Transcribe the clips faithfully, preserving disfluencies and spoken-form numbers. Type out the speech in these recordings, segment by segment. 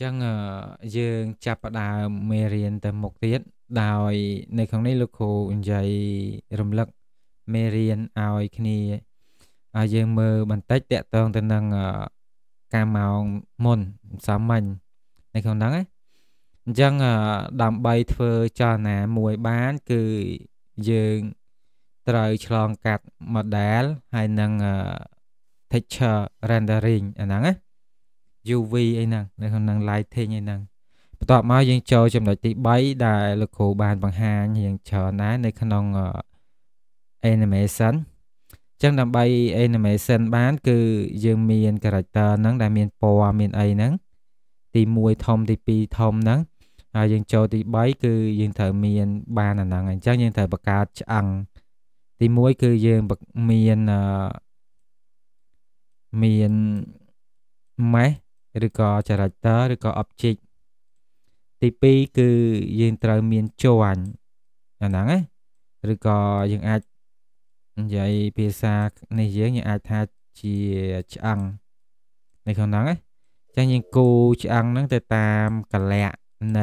จังเออยืนจับดาวเมรียนแต่หมกเตี้ยดาวในครั้งนี้ลูกคูใจรำลึกเมรียนเอาอีกนี่ยืนมือบันเตจเตะตองแต่นั่งการมองมนสามัญในครั้งนั้นจังเออดำใบเฟอจาหนามวยบ้านคือยืนตรายฉลองกัดมาแดลให้นั่งเทชเชอร์เรนเดอริงอันนั้นยูวีไอ้นั่งในคำนั่งไลท์เทนไอ้นั่งต่อมายังโจจำได้ติใบได้ลูกโขบานบางหางยังเชอนะในขนมเอเนเมซันจังนำใบเอเนเมซันบ้านคือยังมีนกระตานั่งได้มีนปอมีนไอ้นั่งตีมวยทอมตีปีทอมนั่งยังโจติใบคือยังเธอมีนบ้านอันนั้นจังยังเธอประกาศอังตีมวยคือยังมีนมีนไม้หรือก็จระเข้หรือก็ออบจิกตีปีคือยังเติมมีนโจวันอันนั้นหรือก็ยังอาจใจเปียซาในเยอะยังอาจทาจีจังในคนนั้นจังยังกูจังนั่งแต่ตามกันแหละใน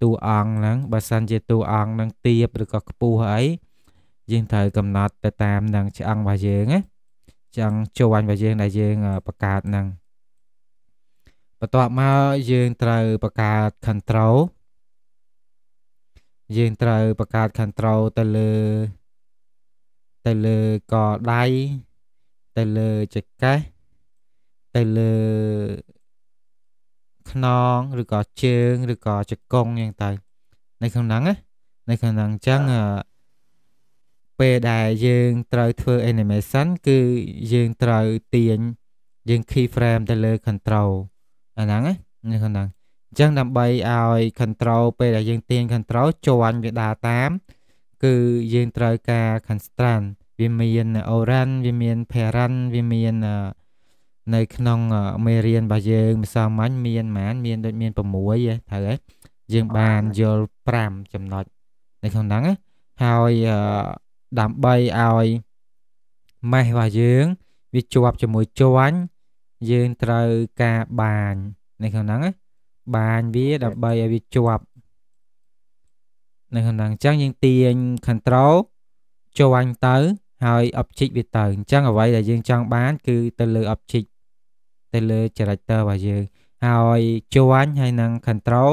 ตัวอังนั้นบาสันเจตัวอังนั่งเตียบหรือก็ปูหายยังเธอกำนัดแต่ตามนั่งจังว่าเยอะไงจังโจวันว่าเยอะในเยอะประกาศนั่งประต่อมายืนตราประกาศขันเตายืนตราประกาศขันเตาตะเลตะเลก่อได้ตะเลจักไกตะเลขนองหรือก่อเชิงหรือก่อจักกงอย่างไรในขณะนั้นในขณะนั้นจังเปไดยืนตราเทอร์แอนิเมชันคือยืนตราเตียนยืนคีย์เฟรมตะเลขันเตาอันนั้นนี่คนนั้นจังนำใบเอาคันเตาไปได้ยังเตียงคันเตาโจวันเวลาตามคือยังตรายกาคันสตรันวิมีนออรันวิมีนเพรันวิมีนในขนมเมรียนบาเยงมิซามันเมียนแมนเมียนโดยเมียนปมวยเยอะเท่าไรยังบานโยลปรามจำหนดในคนนั้นเอาดำใบเอาไม่บาเยงวิจวบจมูกโจวันยืนตรายกาบานในขณะนั้นบานวิดับใบวิจวบในขณะนั้นจังยังเตียงขันเตาโจวันเต๋อหายอับชิกวิเต๋อจังเอาไว้แต่ยังจังบานคือเตลืออับชิกเตลือจระเตอว่ายืนหายโจวันให้นั่งขันเตา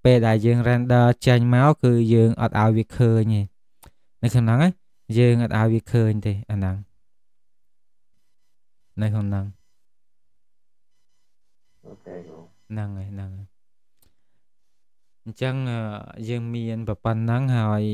ไปได้ยังเรนเดอร์จังเมาส์คือยืนอัดเอาวิเคยนี่ในขณะนั้นยืนอัดเอาวิเคยนี่อันนั้นในขณะนั้นนั่งไงนั่งจังยังมีอันแบบปันนั่งหาย